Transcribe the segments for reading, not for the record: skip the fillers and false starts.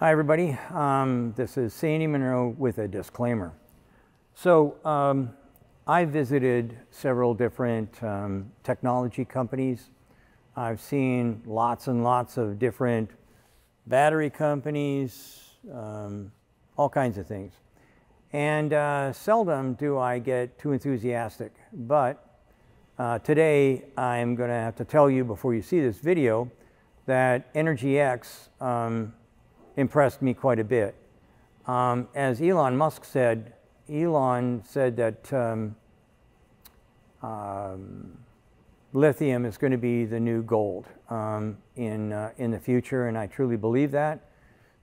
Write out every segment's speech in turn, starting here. Hi everybody, this is Sandy Munro with a disclaimer. So I visited several different technology companies. I've seen lots and lots of different battery companies, all kinds of things. And seldom do I get too enthusiastic, but today I'm gonna have to tell you before you see this video that EnergyX impressed me quite a bit. As Elon Musk said, that lithium is going to be the new gold in the future, and I truly believe that.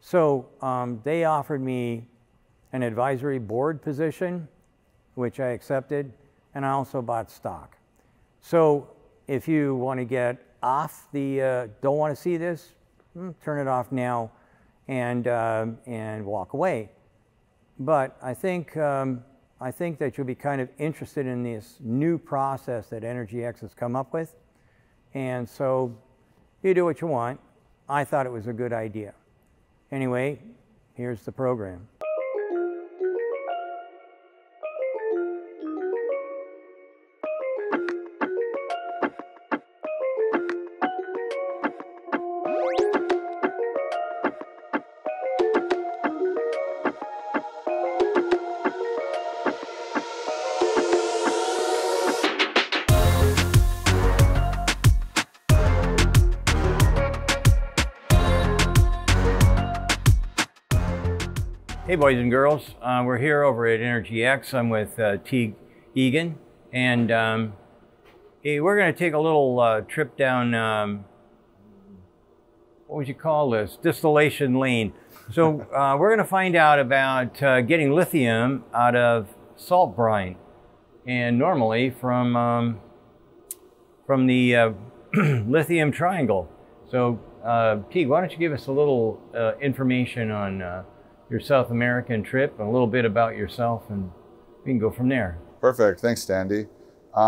So they offered me an advisory board position, which I accepted, and I also bought stock. So if you want to get off the, don't want to see this, turn it off now. And walk away. But I think that you'll be kind of interested in this new process that EnergyX has come up with. And so you do what you want. I thought it was a good idea. Anyway, here's the program. Hey boys and girls, we're here over at EnergyX. I'm with Teague Egan, and we're going to take a little trip down, what would you call this, distillation lane. So we're going to find out about getting lithium out of salt brine, and normally from the lithium triangle. So Teague, why don't you give us a little information on your South American trip, and a little bit about yourself, and we can go from there. Perfect, thanks Sandy. So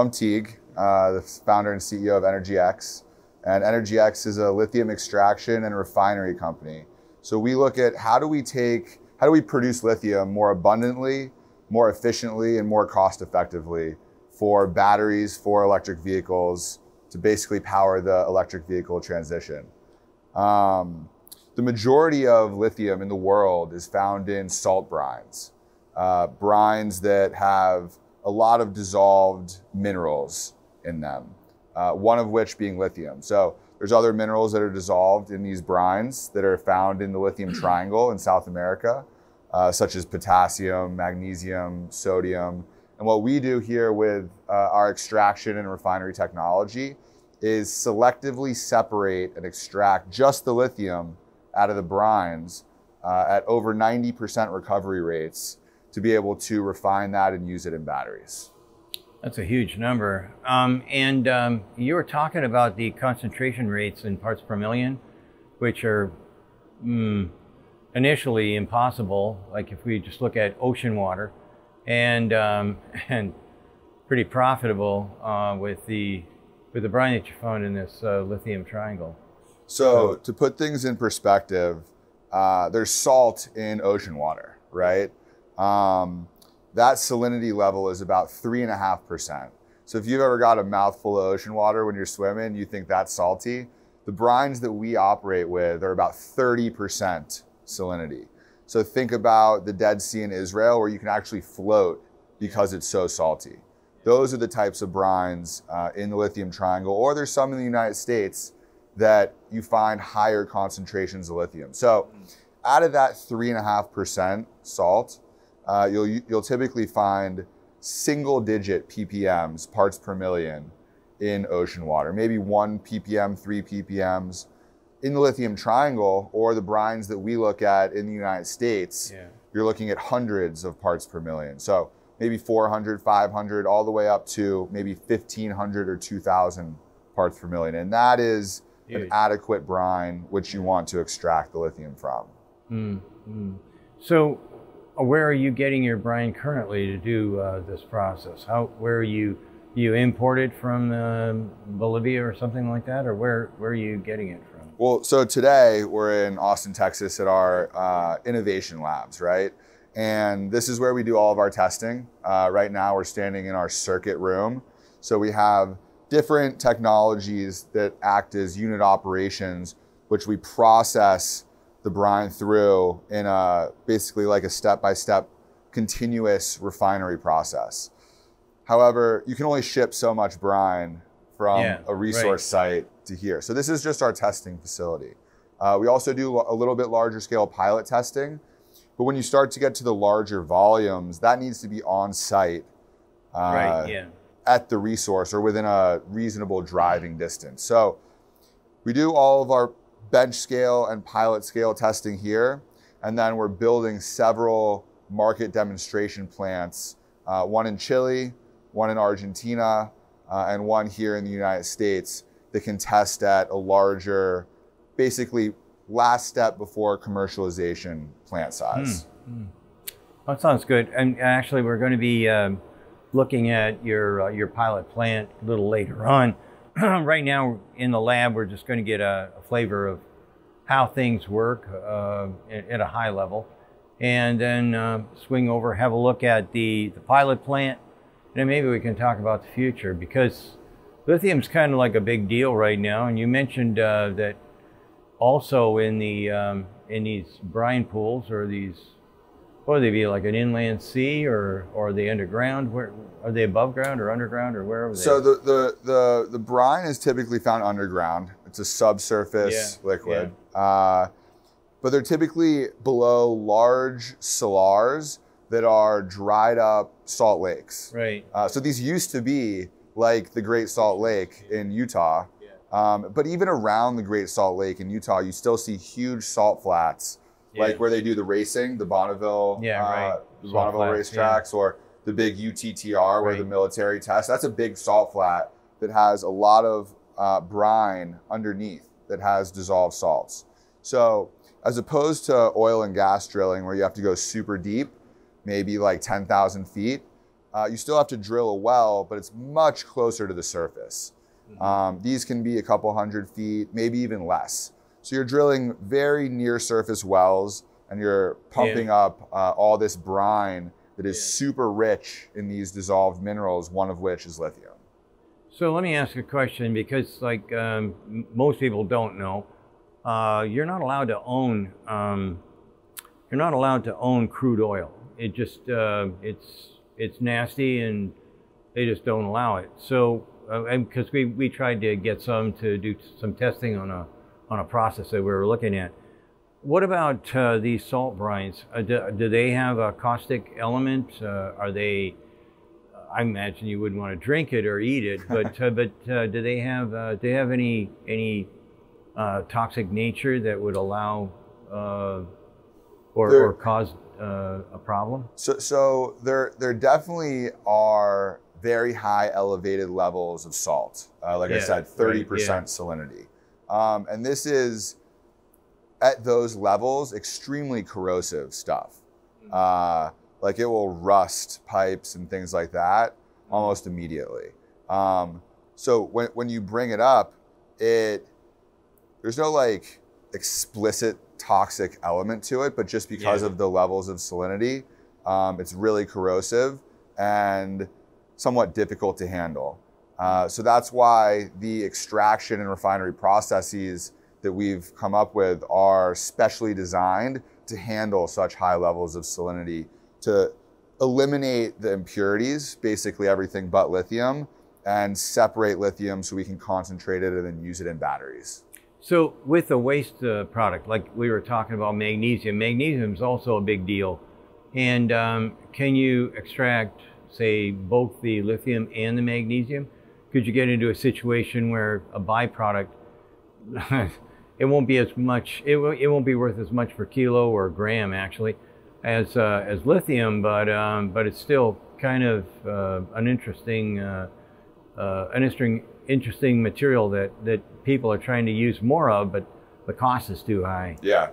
I'm Teague, the founder and CEO of EnergyX. And EnergyX is a lithium extraction and refinery company. So we look at how do we produce lithium more abundantly, more efficiently, and more cost effectively for batteries, for electric vehicles, to basically power the electric vehicle transition. The majority of lithium in the world is found in salt brines, brines that have a lot of dissolved minerals in them, one of which being lithium. So there's other minerals that are dissolved in these brines that are found in the lithium triangle in South America, such as potassium, magnesium, sodium. And what we do here with our extraction and refinery technology is selectively separate and extract just the lithium out of the brines at over 90% recovery rates to be able to refine that and use it in batteries. That's a huge number. You were talking about the concentration rates in parts per million, which are initially impossible, like if we just look at ocean water, and pretty profitable with the brine that you found in this lithium triangle. So to put things in perspective, there's salt in ocean water, right? That salinity level is about 3.5%. So if you've ever got a mouthful of ocean water when you're swimming, you think that's salty. The brines that we operate with are about 30% salinity. So think about the Dead Sea in Israel where you can actually float because it's so salty. Those are the types of brines in the lithium triangle, or there's some in the United States that you find higher concentrations of lithium. So out of that 3.5% salt, you'll typically find single digit PPMs, parts per million, in ocean water, maybe 1 ppm, 3 ppms. In the lithium triangle, or the brines that we look at in the United States, you're looking at hundreds of parts per million. So maybe 400, 500, all the way up to maybe 1,500 or 2,000 parts per million. And that is an adequate brine, which you want to extract the lithium from. Mm-hmm. So where are you getting your brine currently to do this process? Where are you import it from Bolivia or something like that? Or where are you getting it from? Well, so today we're in Austin, Texas at our innovation labs, right? And this is where we do all of our testing. Right now we're standing in our circuit room. So we have different technologies that act as unit operations, which we process the brine through in a basically like a step-by-step continuous refinery process. However, you can only ship so much brine from a resource site to here. So this is just our testing facility. We also do a little bit larger scale pilot testing, but when you start to get to the larger volumes, that needs to be on site at the resource or within a reasonable driving distance. So we do all of our bench scale and pilot scale testing here, and then we're building several market demonstration plants, one in Chile, one in Argentina, and one here in the United States that can test at a larger, basically last step before commercialization plant size. That sounds good. And actually, we're going to be looking at your pilot plant a little later on. Right now in the lab, we're just going to get a flavor of how things work at a high level, and then swing over, have a look at the pilot plant. And maybe we can talk about the future, because lithium's kind of like a big deal right now. And you mentioned that also in the in these brine pools, or these, what would they be, like an inland sea, or the underground? Where are they, above ground or underground, or wherever they? So the brine is typically found underground. It's a subsurface liquid, but they're typically below large salars that are dried up salt lakes. Right. So these used to be like the Great Salt Lake in Utah, but even around the Great Salt Lake in Utah, you still see huge salt flats, like where they do the racing, the Bonneville, the Bonneville racetracks, or the big UTTR where the military tests. That's a big salt flat that has a lot of brine underneath that has dissolved salts. So as opposed to oil and gas drilling where you have to go super deep, maybe like 10,000 feet, you still have to drill a well, but it's much closer to the surface. These can be a couple hundred feet, maybe even less. So you're drilling very near surface wells, and you're pumping up all this brine that is super rich in these dissolved minerals, one of which is lithium. So let me ask a question, because like most people don't know, you're not allowed to own crude oil. It just, it's nasty, and they just don't allow it. So, because we tried to get some to do some testing on a process that we were looking at. What about these salt brines? Do they have a caustic element? Are they, I imagine you wouldn't want to drink it or eat it, but do they have any toxic nature that would allow or cause a problem? So there definitely are very high elevated levels of salt. Like I said, 30% salinity. And this is, at those levels, extremely corrosive stuff. Like it will rust pipes and things like that almost immediately. So when you bring it up, there's no like explicit toxic element to it, but just because of the levels of salinity, it's really corrosive and somewhat difficult to handle. So that's why the extraction and refinery processes that we've come up with are specially designed to handle such high levels of salinity, to eliminate the impurities, basically everything but lithium, and separate lithium so we can concentrate it and then use it in batteries. So with the waste product, like we were talking about magnesium is also a big deal. And can you extract, say, both the lithium and the magnesium? Could you get into a situation where a byproduct, it won't be as much, it won't be worth as much per kilo or gram actually as lithium, but it's still kind of an interesting material that people are trying to use more of, but the cost is too high. Yeah.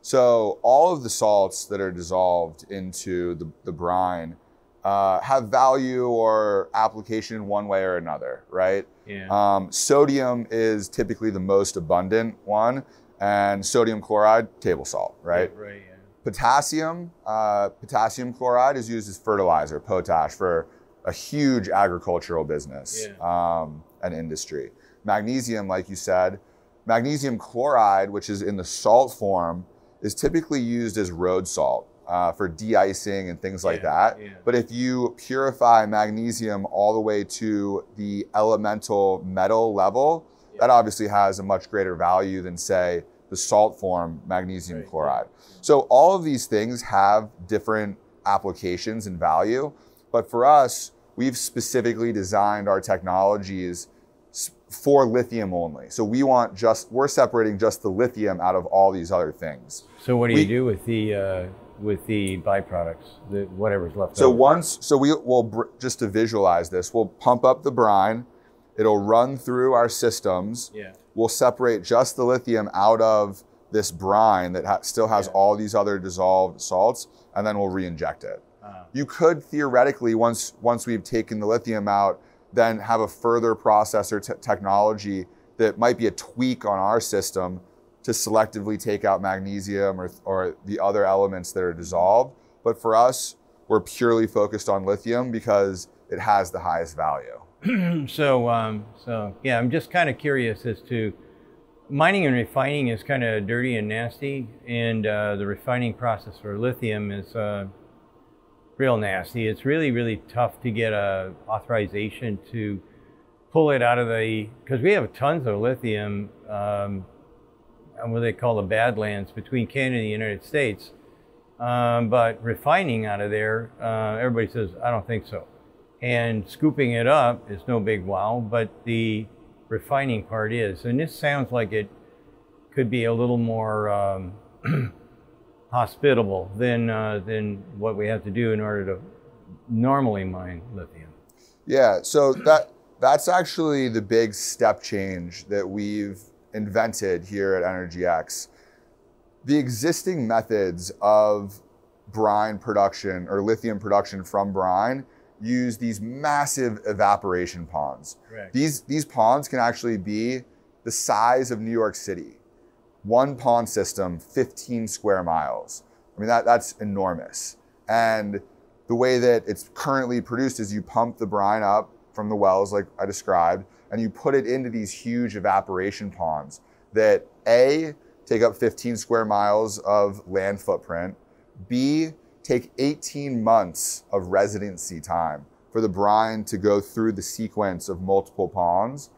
So all of the salts that are dissolved into the brine have value or application in one way or another, right? Yeah. Sodium is typically the most abundant one, and sodium chloride, table salt, right? Yeah, right. Yeah. Potassium, potassium chloride is used as fertilizer, potash, for a huge agricultural business, yeah, and industry. Magnesium, like you said, magnesium chloride, which is in the salt form, is typically used as road salt for de-icing and things like that. Yeah. But if you purify magnesium all the way to the elemental metal level, yeah, that obviously has a much greater value than, say, the salt form magnesium chloride. Yeah. So all of these things have different applications and value. But for us, we've specifically designed our technologies for lithium only. So we want just, we're separating just the lithium out of all these other things. So what do you do with the byproducts, the whatever's left over? So once, so we will, just to visualize this, we'll pump up the brine, it'll run through our systems. Yeah. We'll separate just the lithium out of this brine that still has, yeah, all these other dissolved salts, and then we'll re-inject it. You could theoretically, once we've taken the lithium out, then have a further processor technology that might be a tweak on our system to selectively take out magnesium or the other elements that are dissolved. But for us, we're purely focused on lithium because it has the highest value. So yeah, I'm just kind of curious as to, mining and refining is kind of dirty and nasty, and the refining process for lithium is real nasty. It's really, really tough to get a authorization to pull it out of the, because we have tons of lithium, what they call the Badlands between Canada and the United States. But refining out of there, everybody says, I don't think so. And scooping it up is no big wow, but the refining part is. And this sounds like it could be a little more hospitable than what we have to do in order to normally mine lithium. Yeah, so that's actually the big step change that we've invented here at EnergyX. The existing methods of brine production or lithium production from brine use these massive evaporation ponds. Correct. These ponds can actually be the size of New York City. One pond system, 15 square miles. I mean, that's enormous. And the way that it's currently produced is you pump the brine up from the wells, like I described, and you put it into these huge evaporation ponds that A, take up 15 square miles of land footprint, B, take 18 months of residency time for the brine to go through the sequence of multiple ponds,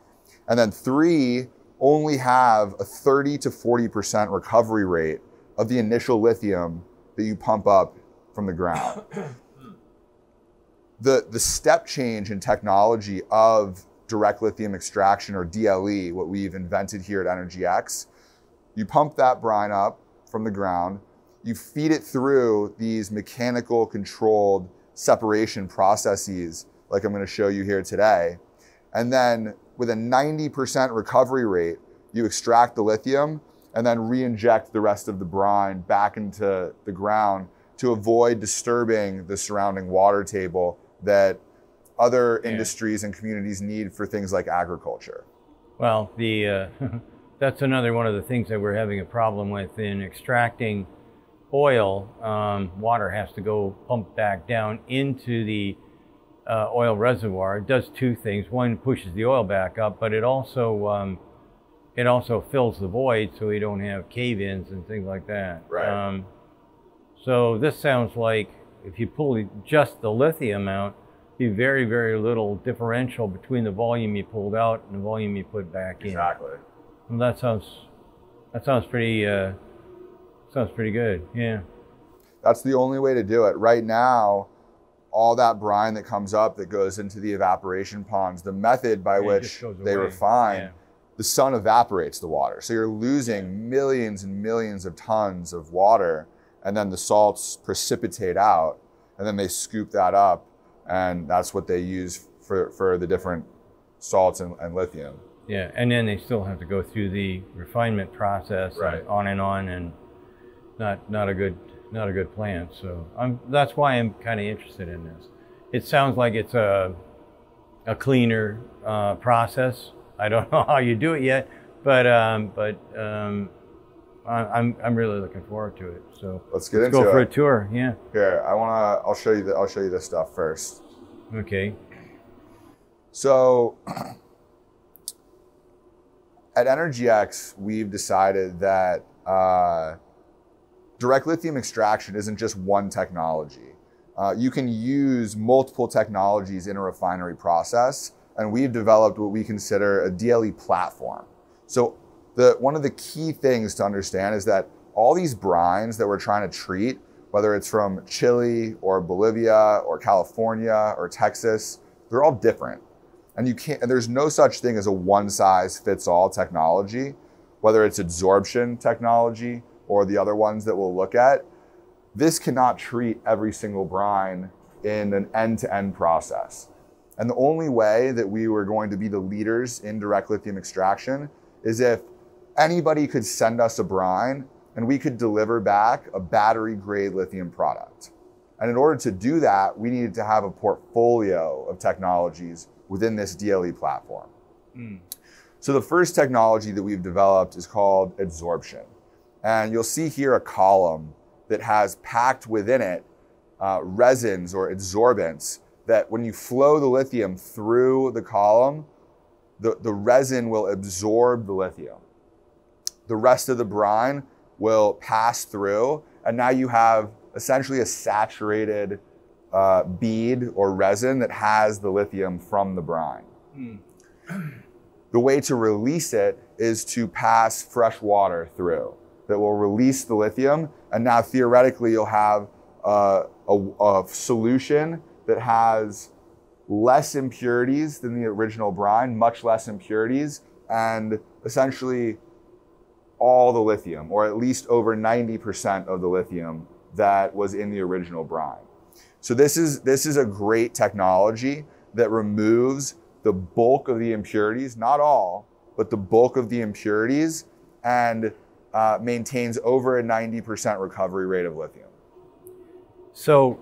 and then 3, only have a 30 to 40% recovery rate of the initial lithium that you pump up from the ground. The step change in technology of direct lithium extraction, or DLE, what we've invented here at EnergyX, you pump that brine up from the ground, you feed it through these mechanical controlled separation processes, like I'm going to show you here today, and then with a 90% recovery rate, you extract the lithium and then re-inject the rest of the brine back into the ground to avoid disturbing the surrounding water table that other industries and communities need for things like agriculture. Well, that's another one of the things that we're having a problem with in extracting oil. Water has to go pumped back down into the oil reservoir. It does two things. One, pushes the oil back up, but it also fills the void, so we don't have cave-ins and things like that. Right. So this sounds like if you pull just the lithium out, be very, very little differential between the volume you pulled out and the volume you put back in. Exactly. Well, that sounds pretty good. Yeah. That's the only way to do it right now. All that brine that comes up that goes into the evaporation ponds, the method by which they refine, the sun evaporates the water. So you're losing millions and millions of tons of water, and then the salts precipitate out, and then they scoop that up, and that's what they use for the different salts and lithium. Yeah, and then they still have to go through the refinement process, and on and on, and not a good plan. So that's why I'm kind of interested in this. It sounds like it's a a cleaner process. I don't know how you do it yet, but I'm really looking forward to it. So let's go for a tour. Yeah. Here, I'll show you the this stuff first. Okay. So at EnergyX, we've decided that direct lithium extraction isn't just one technology. You can use multiple technologies in a refinery process, and we've developed what we consider a DLE platform. So one of the key things to understand is that all these brines that we're trying to treat, whether it's from Chile or Bolivia or California or Texas, they're all different. And there's no such thing as a one-size-fits-all technology, whether it's adsorption technology or the other ones that we'll look at. This cannot treat every single brine in an end-to-end process. And the only way that we were going to be the leaders in direct lithium extraction is if anybody could send us a brine and we could deliver back a battery-grade lithium product. And in order to do that, we needed to have a portfolio of technologies within this DLE platform. Mm. So the first technology that we've developed is called adsorption. And you'll see here a column that has packed within it resins or adsorbents that when you flow the lithium through the column, the resin will absorb the lithium. The rest of the brine will pass through, and now you have essentially a saturated bead or resin that has the lithium from the brine. Mm. The way to release it is to pass fresh water through that will release the lithium, and now theoretically you'll have a solution that has less impurities than the original brine, much less impurities, and essentially all the lithium, or at least over 90% of the lithium that was in the original brine. So this is a great technology that removes the bulk of the impurities, not all, but the bulk of the impurities, and maintains over a 90% recovery rate of lithium. So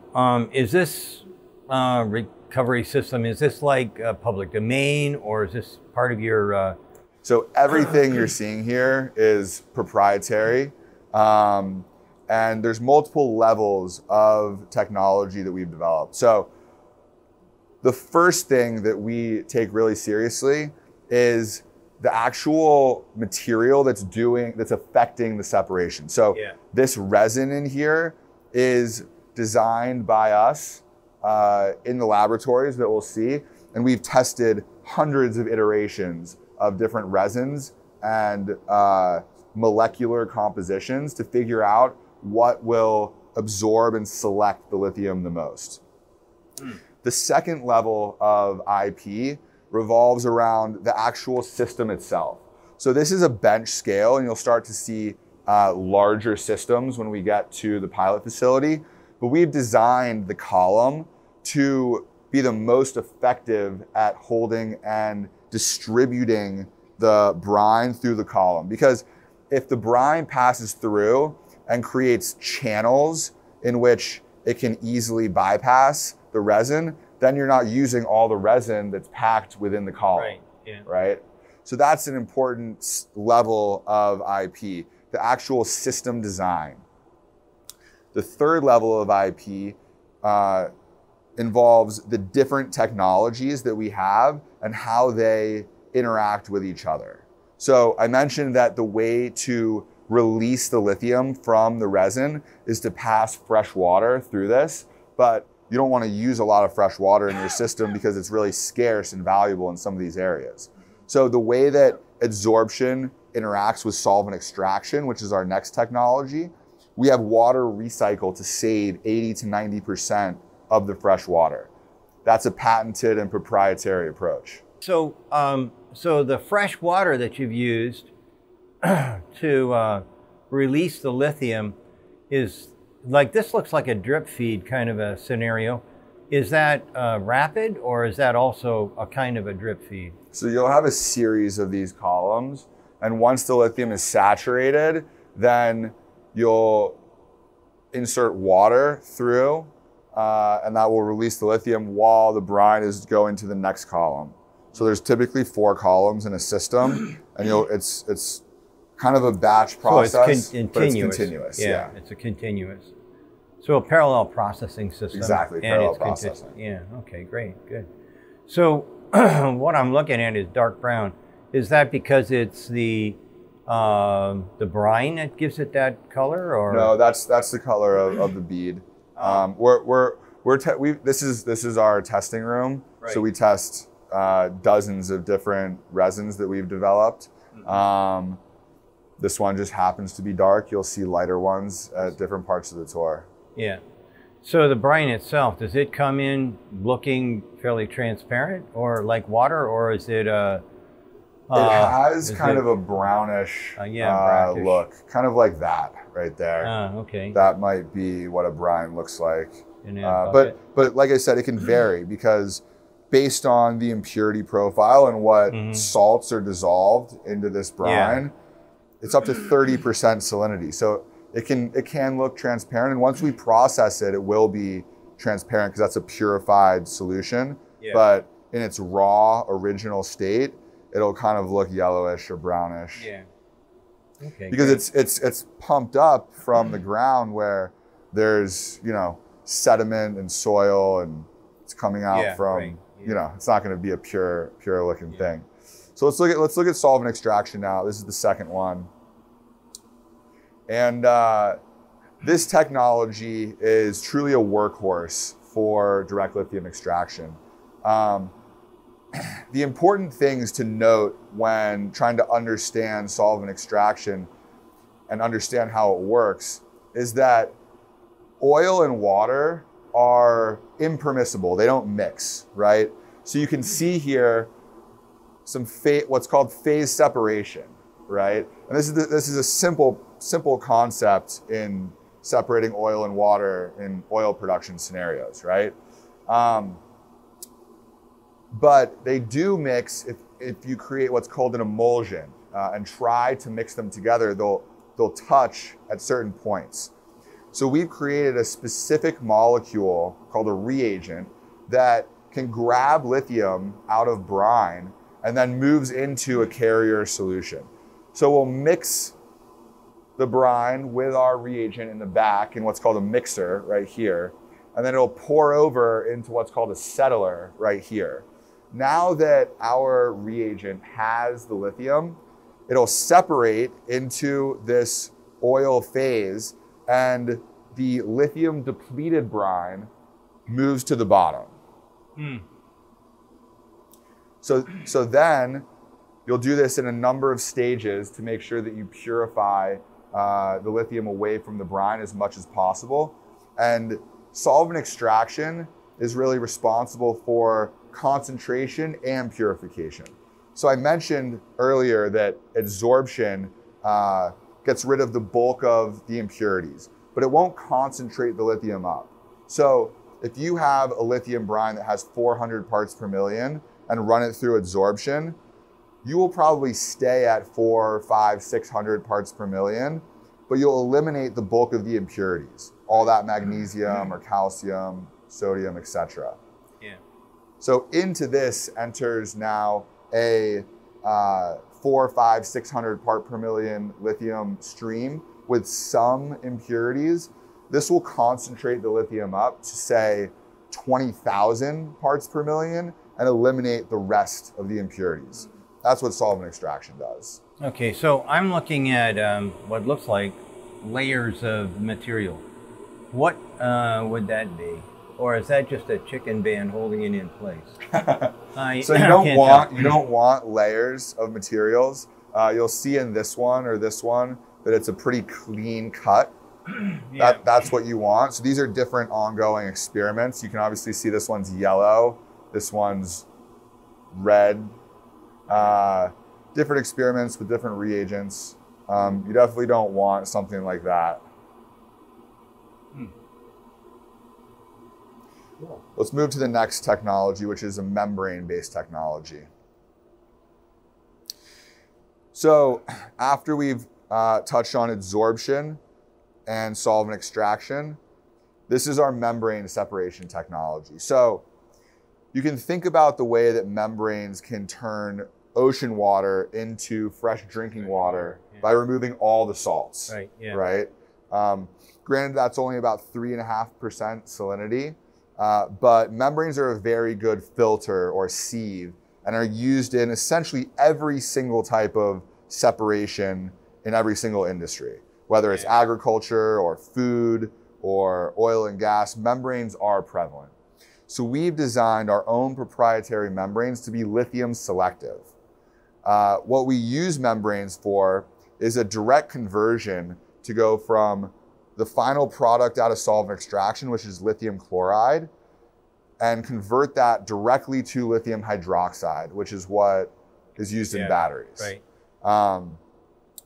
is this recovery system, is this like public domain, or is this part of your? So everything you're seeing here is proprietary. And there's multiple levels of technology that we've developed. So the first thing that we take really seriously is the actual material that's affecting the separation. So yeah, this resin in here is designed by us in the laboratories that we'll see. And we've tested hundreds of iterations of different resins and molecular compositions to figure out what will absorb and select the lithium the most. Mm. The second level of IP revolves around the actual system itself. So this is a bench scale, and you'll start to see larger systems when we get to the pilot facility. But we've designed the column to be the most effective at holding and distributing the brine through the column. Because if the brine passes through and creates channels in which it can easily bypass the resin, then you're not using all the resin that's packed within the column, right? Yeah. Right? So that's an important level of IP, the actual system design. The third level of IP involves the different technologies that we have and how they interact with each other. So I mentioned that the way to release the lithium from the resin is to pass fresh water through this, but you don't want to use a lot of fresh water in your system because it's really scarce and valuable in some of these areas. So the way that adsorption interacts with solvent extraction, which is our next technology, we have water recycle to save 80 to 90% of the fresh water. That's a patented and proprietary approach. So, so the fresh water that you've used to release the lithium is like, this looks like a drip feed kind of a scenario. Is that rapid, or is that also a kind of a drip feed? So you'll have a series of these columns, and once the lithium is saturated, then you'll insert water through and that will release the lithium while the brine is going to the next column. So there's typically 4 columns in a system, and you'll, it's kind of a batch process, so it's continuous. It's continuous. Yeah, it's a continuous. So a parallel processing system. Exactly, parallel processing. Yeah, okay, great, good. So what I'm looking at is dark brown. Is that because it's the brine that gives it that color, or? No, that's the color of the bead. This is our testing room. Right. So we test dozens of different resins that we've developed. Mm-hmm. This one just happens to be dark. You'll see lighter ones at different parts of the tour. Yeah. So the brine itself, does it come in looking fairly transparent or like water, or is it a... it has kind of a brownish look, kind of like that right there. Okay. That might be what a brine looks like. But like I said, it can vary because based on the impurity profile and what salts are dissolved into this brine, it's up to 30% salinity. So it can look transparent. And once we process it, it will be transparent because that's a purified solution. Yeah. But in its raw original state, it'll kind of look yellowish or brownish. Yeah. Okay. Because it's pumped up from the ground where there's, you know, sediment and soil, and it's coming out from, you know, it's not going to be a pure looking thing. So let's look at solvent extraction now. This is the second one. And this technology is truly a workhorse for direct lithium extraction. The important things to note when trying to understand solvent extraction and understand how it works is that oil and water are impermissible. They don't mix, right? So you can see here some what's called phase separation, right? And this is a simple concept in separating oil and water in oil production scenarios, right? But they do mix if you create what's called an emulsion and try to mix them together, they'll touch at certain points. So we've created a specific molecule called a reagent that can grab lithium out of brine and then moves into a carrier solution. So we'll mix the brine with our reagent in the back in what's called a mixer right here, and then it'll pour over into what's called a settler right here. Now that our reagent has the lithium, it'll separate into this oil phase, and the lithium depleted brine moves to the bottom. Mm. So then you'll do this in a number of stages to make sure that you purify the lithium away from the brine as much as possible. And solvent extraction is really responsible for concentration and purification. So I mentioned earlier that adsorption gets rid of the bulk of the impurities, but it won't concentrate the lithium up. So if you have a lithium brine that has 400 parts per million, and run it through adsorption, you will probably stay at 400, 500, 600 parts per million, but you'll eliminate the bulk of the impurities, all that magnesium or calcium, sodium, etc. Yeah. So into this enters now a 400, 500, 600 part per million lithium stream with some impurities. This will concentrate the lithium up to say 20,000 parts per million, and eliminate the rest of the impurities. That's what solvent extraction does. Okay, so I'm looking at what looks like layers of material. What would that be? Or is that just a chicken band holding it in place? So you don't want layers of materials. You'll see in this one or this one that it's a pretty clean cut. That's what you want. So these are different ongoing experiments. You can obviously see this one's yellow. This one's red, different experiments with different reagents. You definitely don't want something like that. Hmm. Cool. Let's move to the next technology, which is a membrane-based technology. So after we've touched on adsorption and solvent extraction, This is our membrane separation technology. So you can think about the way that membranes can turn ocean water into fresh drinking water by removing all the salts, right? Yeah. Right? Granted, that's only about 3.5% salinity, but membranes are a very good filter or sieve and are used in essentially every single type of separation in every single industry, whether it's agriculture or food or oil and gas. Membranes are prevalent. So we've designed our own proprietary membranes to be lithium selective. What we use membranes for is a direct conversion to go from the final product out of solvent extraction, which is lithium chloride, and convert that directly to lithium hydroxide, which is what is used in batteries. Right.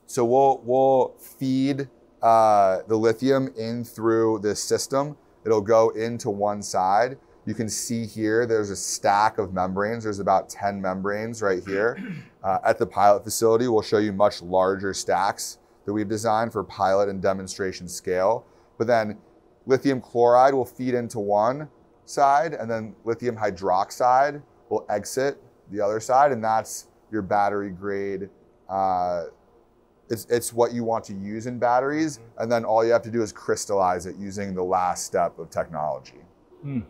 So we'll feed the lithium in through this system. It'll go into one side. You can see here, there's a stack of membranes. There's about 10 membranes right here. At the pilot facility, we'll show you much larger stacks that we've designed for pilot and demonstration scale. But then lithium chloride will feed into one side, and then lithium hydroxide will exit the other side, and that's your battery grade. It's what you want to use in batteries, and then all you have to do is crystallize it using the last step of technology. Mm.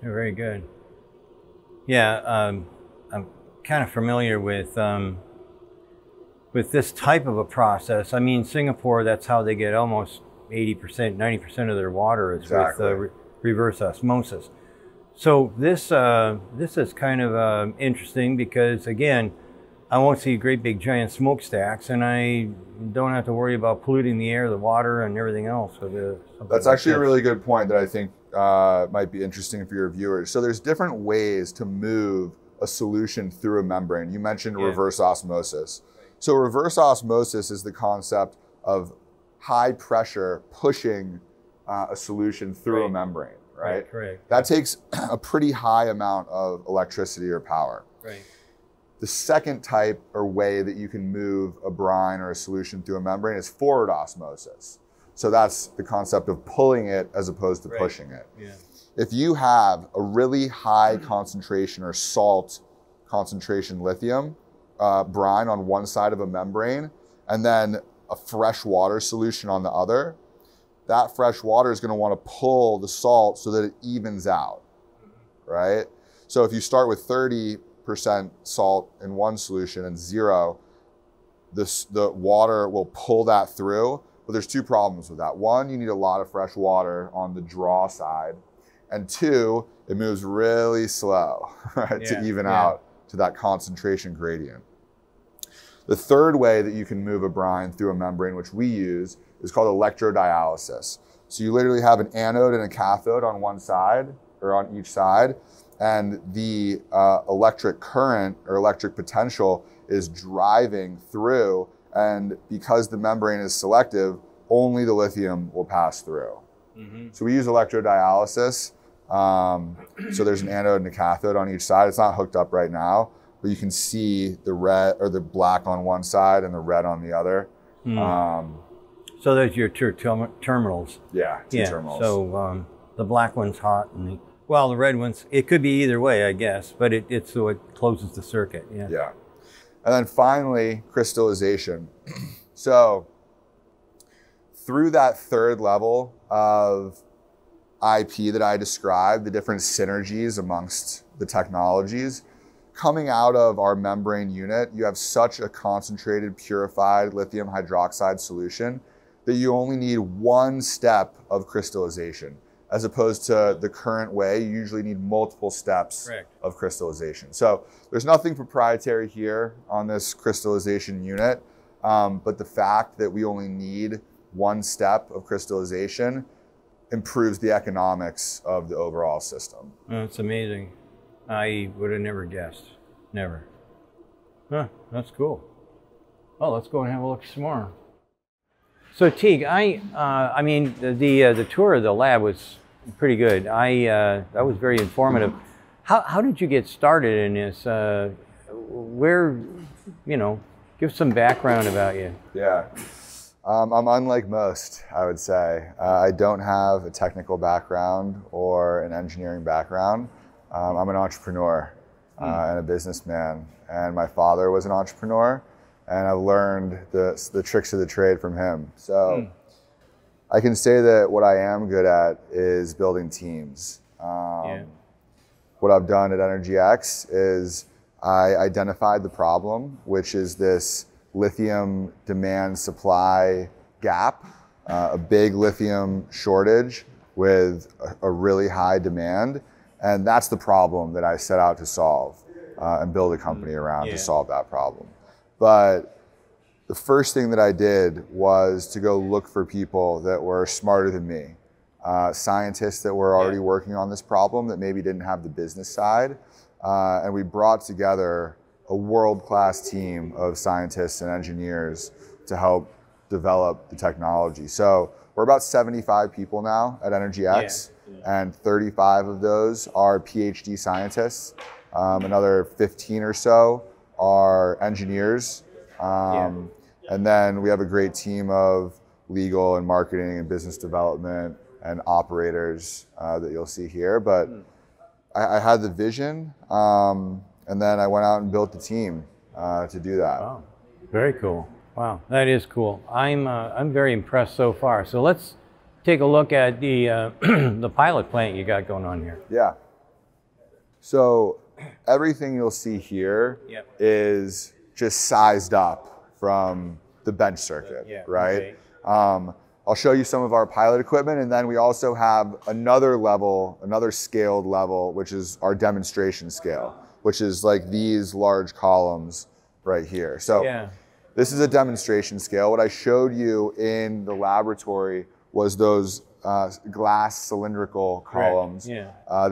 Very good. Yeah, I'm kind of familiar with this type of a process. I mean, Singapore, that's how they get almost 80%, 90% of their water is with reverse osmosis. So this, this is kind of interesting because, again, I won't see great big giant smokestacks, and I don't have to worry about polluting the air, the water, and everything else. That's actually a really good point that I think might be interesting for your viewers. So there's different ways to move a solution through a membrane. You mentioned reverse osmosis. So reverse osmosis is the concept of high pressure pushing a solution through a membrane, right? Correct. That takes a pretty high amount of electricity or power. Right. The second type or way that you can move a brine or a solution through a membrane is forward osmosis. So that's the concept of pulling it as opposed to pushing it. Yeah. If you have a really high concentration or salt concentration lithium brine on one side of a membrane and then a fresh water solution on the other, that fresh water is going to want to pull the salt so that it evens out, right? So if you start with 30% salt in one solution and zero, the water will pull that through. But there's two problems with that. One, you need a lot of fresh water on the draw side. And two, it moves really slow to even out to that concentration gradient. The third way that you can move a brine through a membrane, which we use, is called electrodialysis. So you literally have an anode and a cathode on one side or on each side. And the electric current or electric potential is driving through, and because the membrane is selective, only the lithium will pass through. Mm-hmm. So we use electrodialysis. So there's an anode and a cathode on each side. It's not hooked up right now, but you can see the red or the black on one side and the red on the other. Mm. So there's your two terminals. Yeah, two terminals. So the black one's hot and the well, the red ones, it could be either way, I guess, but it's so it closes the circuit. Yeah. Yeah. And then finally, crystallization. So through that third level of IP that I described, the different synergies amongst the technologies, coming out of our membrane unit, you have such a concentrated, purified lithium hydroxide solution that you only need one step of crystallization, as opposed to the current way, you usually need multiple steps of crystallization. So there's nothing proprietary here on this crystallization unit, but the fact that we only need one step of crystallization improves the economics of the overall system. Oh, that's amazing. I would have never guessed, never. Huh, that's cool. Well, let's go and have a look some more. So Teague, I mean, the tour of the lab was pretty good. That was very informative. How did you get started in this? Where, you know, give some background about you. Yeah. I'm unlike most, I would say. I don't have a technical background or an engineering background. I'm an entrepreneur and a businessman, and my father was an entrepreneur, and I learned the tricks of the trade from him. So I can say that what I am good at is building teams. What I've done at EnergyX is I identified the problem, which is this lithium demand supply gap, a big lithium shortage with a really high demand. And that's the problem that I set out to solve and build a company around to solve that problem. But the first thing that I did was to go look for people that were smarter than me, scientists that were already working on this problem that maybe didn't have the business side. And we brought together a world-class team of scientists and engineers to help develop the technology. So we're about 75 people now at EnergyX, and 35 of those are PhD scientists. Another 15 or so are engineers. And then we have a great team of legal and marketing and business development and operators that you'll see here. But I had the vision. And then I went out and built the team to do that. Wow. Very cool. Wow, that is cool. I'm very impressed so far. So let's take a look at the the pilot plant you got going on here. Yeah. So everything you'll see here is just sized up from the bench circuit, right? I'll show you some of our pilot equipment, and then we also have another level, another scaled level, which is our demonstration scale, which is like these large columns right here. So this is a demonstration scale. What I showed you in the laboratory was those glass cylindrical columns that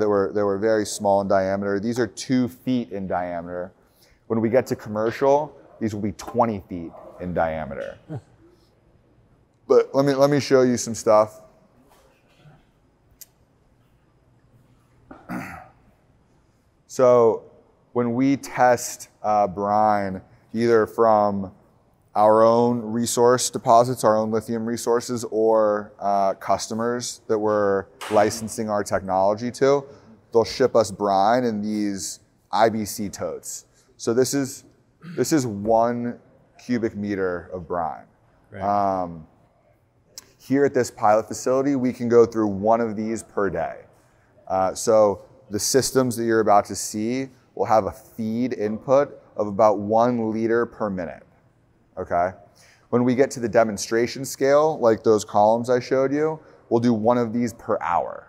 were very small in diameter. These are 2 feet in diameter. When we get to commercial, these will be 20 feet in diameter. But let me show you some stuff. So when we test brine, either from our own resource deposits, our own lithium resources, or customers that we're licensing our technology to, they'll ship us brine in these IBC totes. So this is 1 cubic meter of brine. Here at this pilot facility, we can go through one of these per day. So the systems that you're about to see will have a feed input of about 1 liter per minute, okay? When we get to the demonstration scale, like those columns I showed you, we'll do one of these per hour.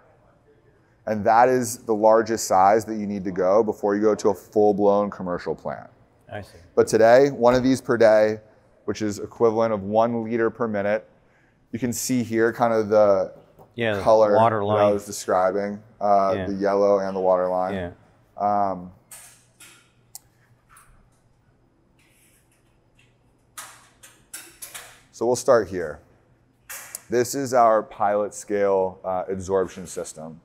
And that is the largest size that you need to go before you go to a full-blown commercial plant. I see. But today, one of these per day, which is equivalent of 1 liter per minute. You can see here kind of the color water line. I was describing, the yellow and the water line. So we'll start here. This is our pilot scale adsorption system.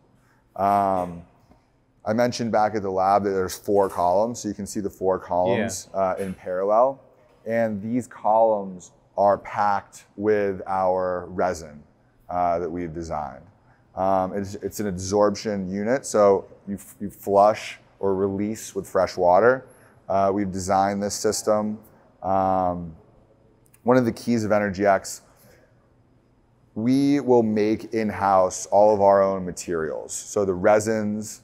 I mentioned back at the lab that there's 4 columns, so you can see the 4 columns in parallel. And these columns are packed with our resin that we've designed. It's an adsorption unit, so you flush or release with fresh water. We've designed this system. One of the keys of EnergyX, we will make in-house all of our own materials. So the resins,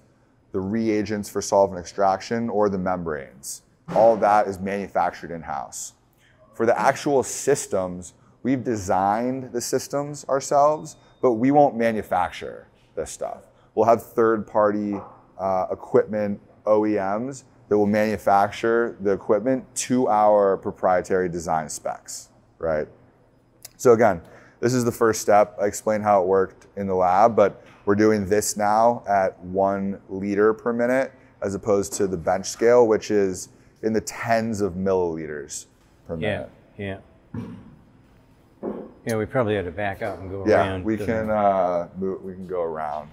the reagents for solvent extraction, or the membranes. All of that is manufactured in-house. For the actual systems, we've designed the systems ourselves, but we won't manufacture this stuff. We'll have third-party equipment OEMs that will manufacture the equipment to our proprietary design specs, right? So again, this is the first step. I explained how it worked in the lab, but we're doing this now at 1 liter per minute, as opposed to the bench scale, which is in the tens of milliliters per minute. Yeah, we probably had to back up and go around. We can go around.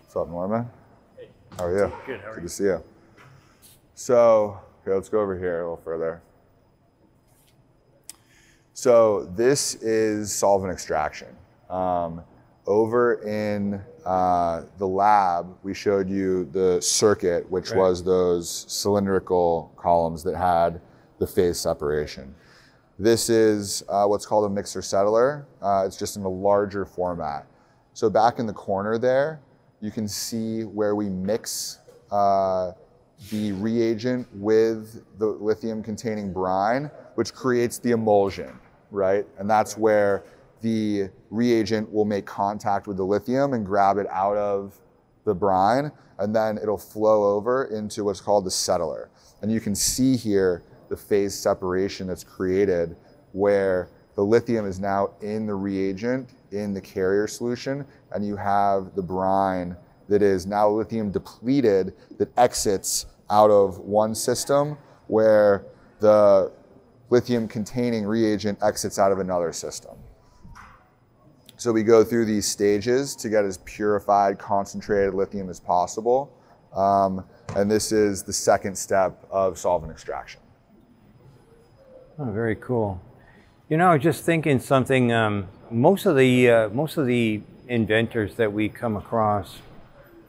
What's up, Norman? Hey. How are you? Good, how are you? Good to see you. So Okay, let's go over here a little further. So this is solvent extraction. Over in the lab, we showed you the circuit, which right. was those cylindrical columns that had the phase separation. This is what's called a mixer settler. It's just in a larger format. So back in the corner there, you can see where we mix the reagent with the lithium-containing brine, which creates the emulsion, right? And that's where the reagent will make contact with the lithium and grab it out of the brine, and then it'll flow over into what's called the settler. And you can see here the phase separation that's created where the lithium is now in the reagent, in the carrier solution, and you have the brine that is now lithium depleted that exits out of one system where the lithium containing reagent exits out of another system. So we go through these stages to get as purified, concentrated lithium as possible. And this is the second step of solvent extraction. Oh, very cool. You know, I was just thinking something, most of the inventors that we come across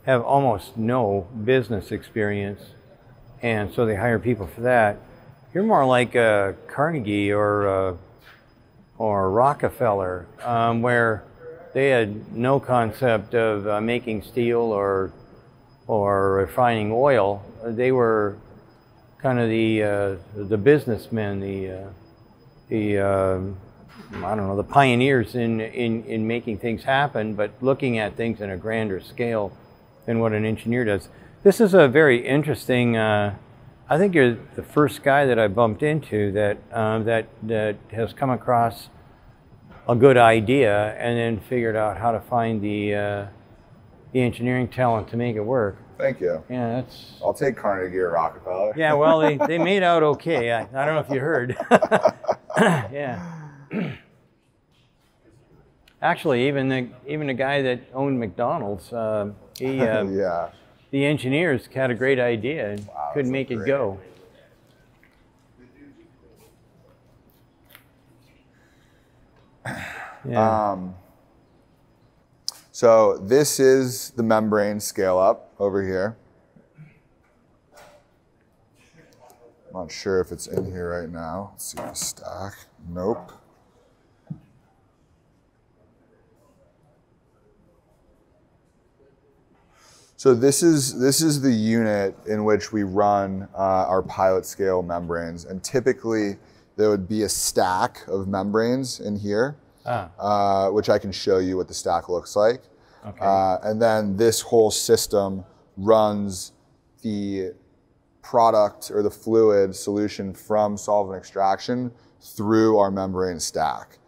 have almost no business experience, and so they hire people for that. You're more like a Carnegie or Rockefeller, where they had no concept of making steel or refining oil. They were kind of the businessmen, I don't know, the pioneers in making things happen, but looking at things in a grander scale than what an engineer does. This is a very interesting. I think you're the first guy that I bumped into that has come across a good idea and then figured out how to find the engineering talent to make it work. Thank you. Yeah, that's. I'll take Carnegie or Rockefeller. Yeah, well, they made out okay. I don't know if you heard. Yeah. Actually, even the guy that owned McDonald's, he. Yeah. The engineers had a great idea and wow, couldn't make it go. Yeah. So this is the membrane scale up over here. I'm not sure if it's in here right now. Let's see the stack. Nope. So this is the unit in which we run our pilot scale membranes, and typically there would be a stack of membranes in here, which I can show you what the stack looks like. Okay. And then this whole system runs the product or the fluid solution from solvent extraction through our membrane stack.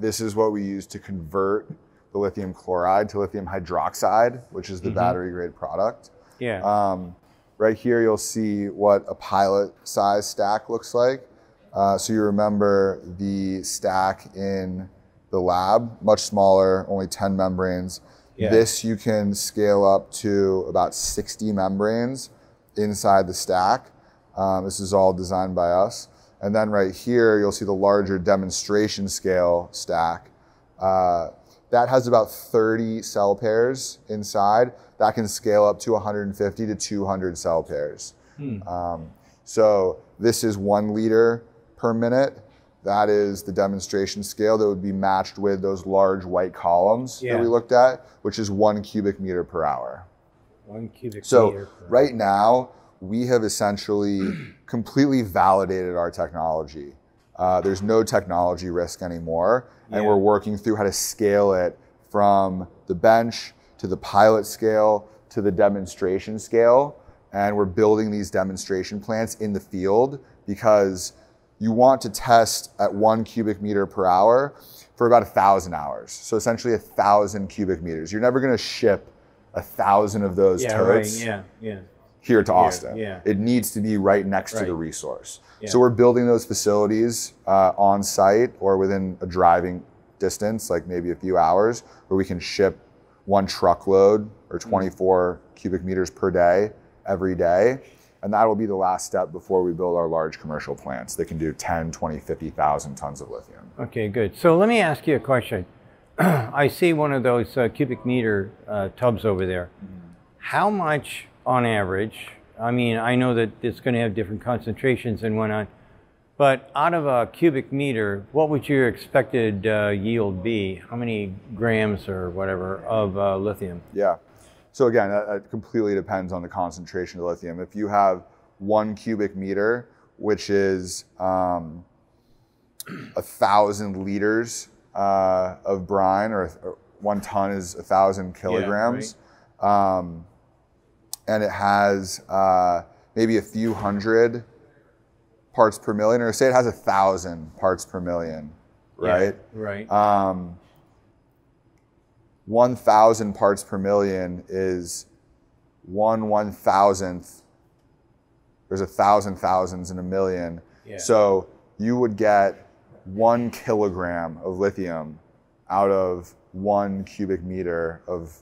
This is what we use to convert the lithium chloride to lithium hydroxide, which is the battery grade product. Yeah. Right here, you'll see what a pilot size stack looks like. So you remember the stack in the lab, much smaller, only 10 membranes. Yeah. This you can scale up to about 60 membranes inside the stack. This is all designed by us. And then right here, you'll see the larger demonstration scale stack. That has about 30 cell pairs inside. That can scale up to 150 to 200 cell pairs. Hmm. So this is 1 liter per minute. That is the demonstration scale that would be matched with those large white columns that we looked at, which is 1 cubic meter per hour. 1 cubic meter. So right now, we have essentially completely validated our technology. There's no technology risk anymore, and we're working through how to scale it from the bench to the pilot scale to the demonstration scale, and we're building these demonstration plants in the field because you want to test at 1 cubic meter per hour for about 1,000 hours. So essentially 1,000 cubic meters. You're never going to ship 1,000 of those totes. Right. Yeah, yeah. Here to Austin. Yeah. It needs to be right next to the resource. Yeah. So we're building those facilities on site or within a driving distance, like maybe a few hours, where we can ship 1 truckload or 24 cubic meters per day every day. And that will be the last step before we build our large commercial plants that can do 10, 20, 50,000 tons of lithium. Okay, good. So let me ask you a question. I see one of those cubic meter tubs over there. How much on average, I mean, I know that it's going to have different concentrations and whatnot, but out of a cubic meter, what would your expected yield be? How many grams or whatever of lithium? Yeah. So again, that completely depends on the concentration of lithium. If you have 1 cubic meter, which is 1,000 liters of brine, or 1 ton is 1,000 kilograms, yeah, right. And it has maybe a few hundred parts per million, or say it has 1,000 parts per million, right? Yeah, right. 1,000 parts per million is 1/1,000th. There's 1,000 thousands in a million. Yeah. So you would get 1 kilogram of lithium out of 1 cubic meter of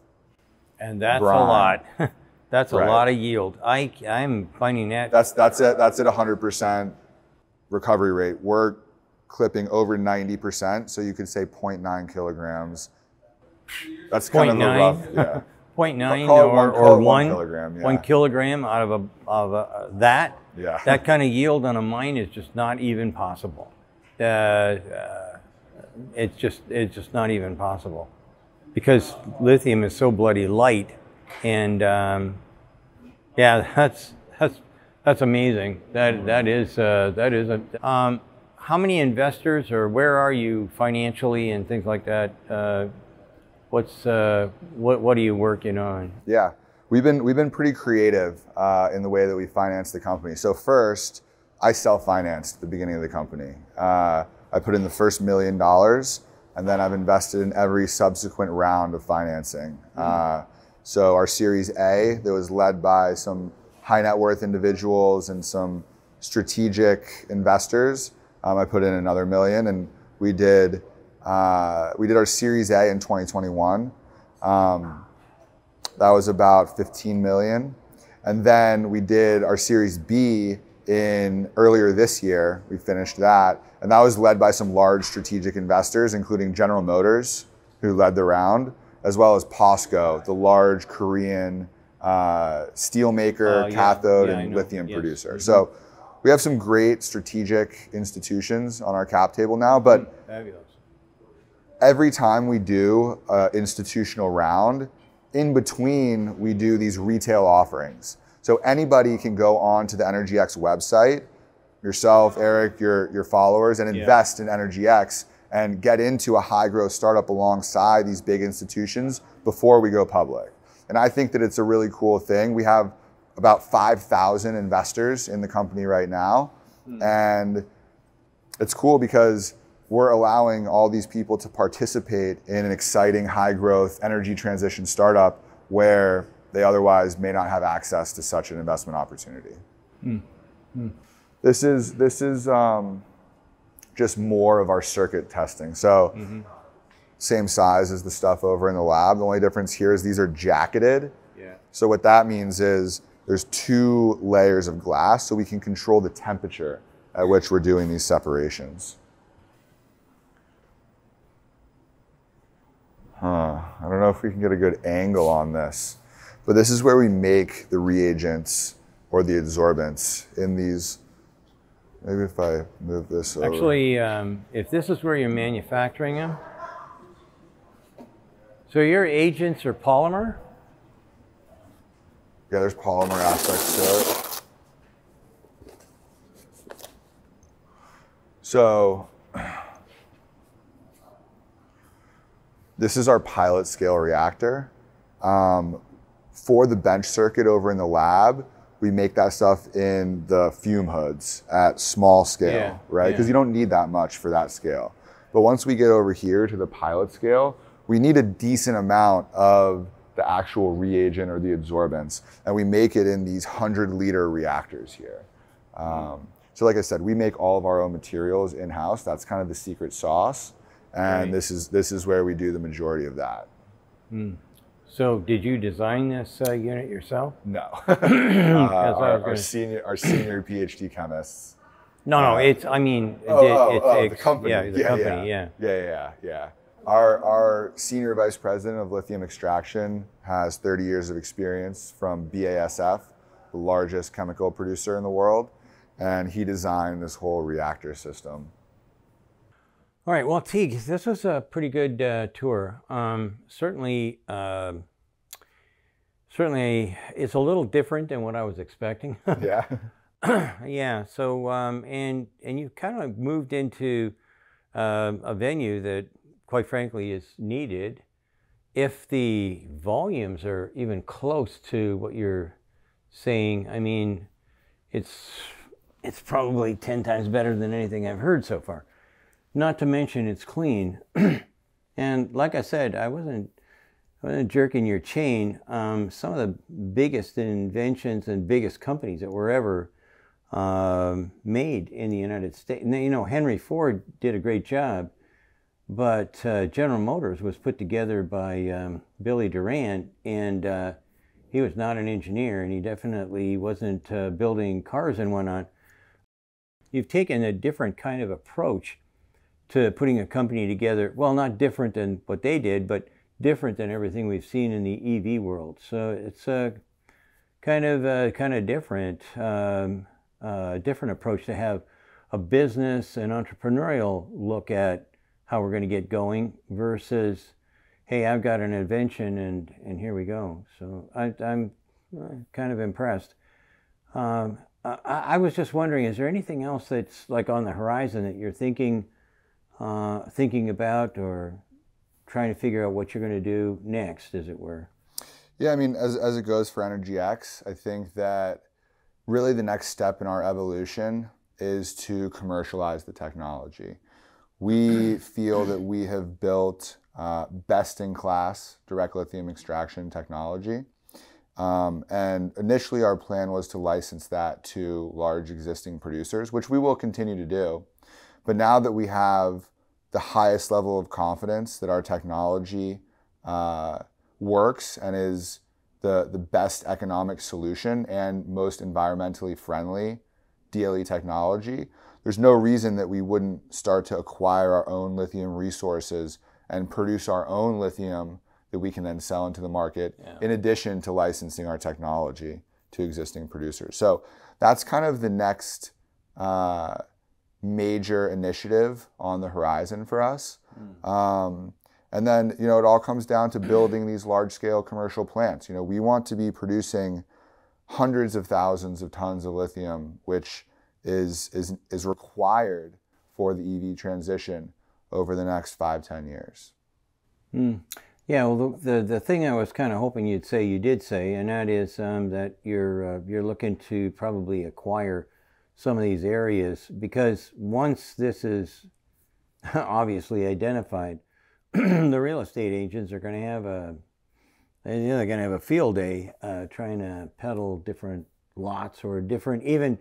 and that's brine. A lot. That's right. A lot of yield. I'm finding that. That's at 100% recovery rate. We're clipping over 90%, so you could say 0.9 kilograms. That's kind of a rough, yeah. 0.9 or 1 kilogram. Yeah. 1 kilogram out of that. Yeah. That kind of yield on a mine is just not even possible. It's just not even possible because lithium is so bloody light. And yeah, that's amazing. That is how many investors or where are you financially and things like that? What are you working on? Yeah, we've been pretty creative in the way that we finance the company. So first, I self-financed at the beginning of the company. I put in the first $1 million, and then I've invested in every subsequent round of financing. Mm-hmm. So our Series A that was led by some high net worth individuals and some strategic investors. I put in another $1 million, and we did our Series A in 2021. That was about 15 million. And then we did our Series B in earlier this year. We finished that, and that was led by some large strategic investors, including General Motors, who led the round, as well as POSCO, the large Korean steelmaker, yeah, cathode, yeah, and lithium, yes, producer. Mm-hmm. So we have some great strategic institutions on our cap table now, but fabulous. Every time we do an institutional round, in between we do these retail offerings. So anybody can go on to the EnergyX website, yourself, Eric, your followers, and invest, yeah, in EnergyX, and get into a high growth startup alongside these big institutions before we go public. And I think that it's a really cool thing. We have about 5,000 investors in the company right now. Mm. And it's cool because we're allowing all these people to participate in an exciting high growth energy transition startup where they otherwise may not have access to such an investment opportunity. Mm. Mm. This is just more of our circuit testing. So mm-hmm. Same size as the stuff over in the lab. The only difference here is these are jacketed. Yeah. So what that means is there's 2 layers of glass, so we can control the temperature at which we're doing these separations. Huh. I don't know if we can get a good angle on this, but this is where we make the reagents or the adsorbents in these. Maybe if I move this over. Actually, if this is where you're manufacturing them, so your agents are polymer? Yeah, there's polymer aspects to it. So this is our pilot scale reactor. For the bench circuit over in the lab, we make that stuff in the fume hoods at small scale, yeah, right? Because yeah, you don't need that much for that scale. But once we get over here to the pilot scale, we need a decent amount of the actual reagent or the adsorbents, and we make it in these 100-liter reactors here. So like I said, we make all of our own materials in-house. That's kind of the secret sauce. And right, this is where we do the majority of that. Mm. So did you design this unit yourself? No. our senior PhD chemists. No, it's, I mean, the company. Yeah, the company, yeah. Our senior vice president of lithium extraction has 30 years of experience from BASF, the largest chemical producer in the world, and he designed this whole reactor system. All right, well, Teague, this was a pretty good tour. Certainly, it's a little different than what I was expecting. Yeah. Yeah, so, and you kind of moved into a venue that, quite frankly, is needed if the volumes are even close to what you're saying. I mean, it's probably 10 times better than anything I've heard so far. Not to mention it's clean. And like I said, I wasn't jerking your chain. Some of the biggest inventions and biggest companies that were ever made in the United States. And, you know, Henry Ford did a great job, but General Motors was put together by Billy Durant, and he was not an engineer, and he definitely wasn't building cars and whatnot. You've taken a different kind of approach to putting a company together. Well, not different than what they did, but different than everything we've seen in the EV world. So it's a kind of different, different approach to have a business and entrepreneurial look at how we're going to get going versus, hey, I've got an invention and here we go. So I'm kind of impressed. I was just wondering, is there anything else that's like on the horizon that you're thinking about or trying to figure out what you're going to do next, as it were? Yeah, I mean, as it goes for EnergyX, I think that really the next step in our evolution is to commercialize the technology. We feel that we have built best-in-class direct lithium extraction technology. And initially our plan was to license that to large existing producers, which we will continue to do. But now that we have the highest level of confidence that our technology works and is the best economic solution and most environmentally friendly DLE technology, there's no reason that we wouldn't start to acquire our own lithium resources and produce our own lithium that we can then sell into the market, in addition to licensing our technology to existing producers. So that's kind of the next major initiative on the horizon for us. And then, you know, it all comes down to building these large-scale commercial plants. You know, we want to be producing hundreds of thousands of tons of lithium, which is required for the EV transition over the next 5–10 years. Yeah, well, the thing I was kind of hoping you'd say, you did say, and that is that you're looking to probably acquire some of these areas, because once this is obviously identified, the real estate agents are going to have a field day trying to peddle different lots or different, even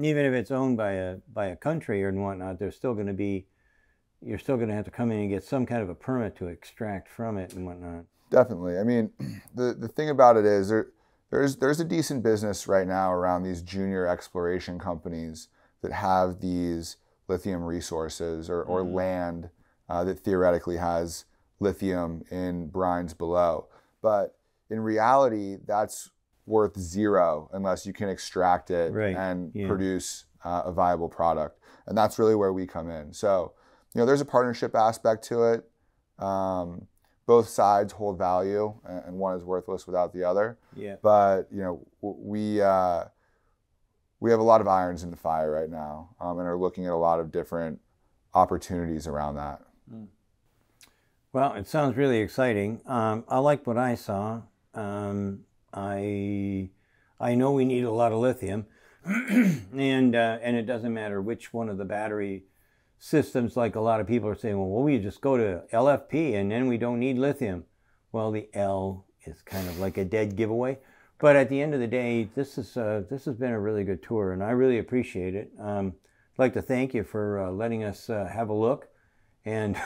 if it's owned by a country or whatnot, there's still going to be, you're still going to have to come in and get some kind of a permit to extract from it and whatnot. Definitely. I mean, the thing about it is there's a decent business right now around these junior exploration companies that have these lithium resources or land that theoretically has lithium in brines below. But in reality, that's worth zero unless you can extract it and produce a viable product. And that's really where we come in. So, you know, there's a partnership aspect to it. Both sides hold value, and one is worthless without the other. Yeah. But, you know, we have a lot of irons in the fire right now, and are looking at a lot of different opportunities around that. Well, it sounds really exciting. I like what I saw. I know we need a lot of lithium, and it doesn't matter which one of the battery systems, like a lot of people are saying, well, we just go to LFP and then we don't need lithium. Well, the L is kind of like a dead giveaway. But at the end of the day, this has been a really good tour, and I really appreciate it. I'd like to thank you for letting us have a look and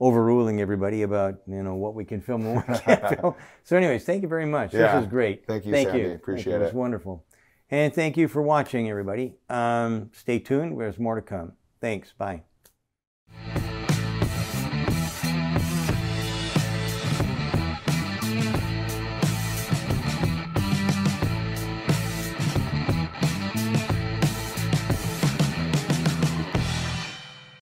overruling everybody about, you know, what we can film and what we can't film. So anyways, thank you very much. Yeah. This was great. Thank you, Sandy. Appreciate it. It was wonderful. And thank you for watching, everybody. Stay tuned. There's more to come. Thanks. Bye.